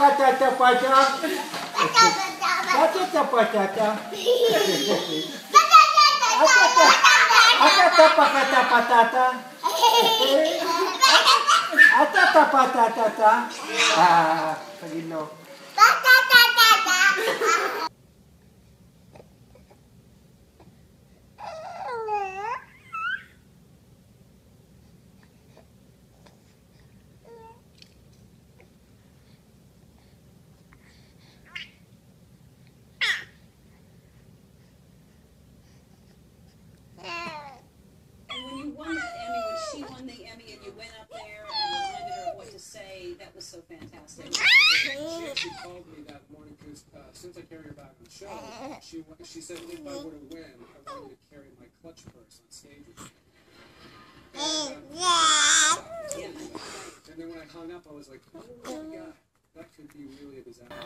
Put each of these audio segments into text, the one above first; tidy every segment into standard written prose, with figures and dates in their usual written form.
Patata, patata. Patata, patata. Patata, patata, patata. Patata, patata. Ah, pagino. Patata, patata. So fantastic. She called me that morning because since I carry her back on the show, she said if I were to win, I wanted to carry my clutch purse on stage with me. And then when I hung up, I was like, oh my God, that could be really a disaster.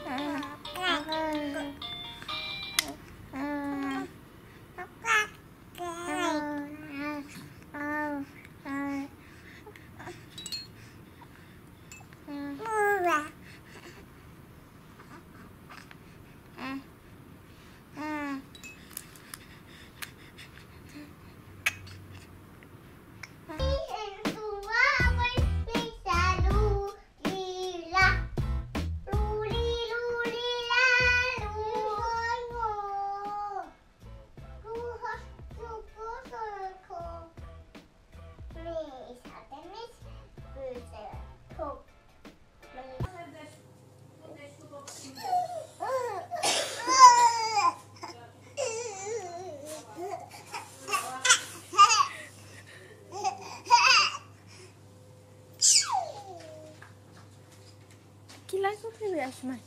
Mine.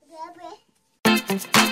Baby. Baby.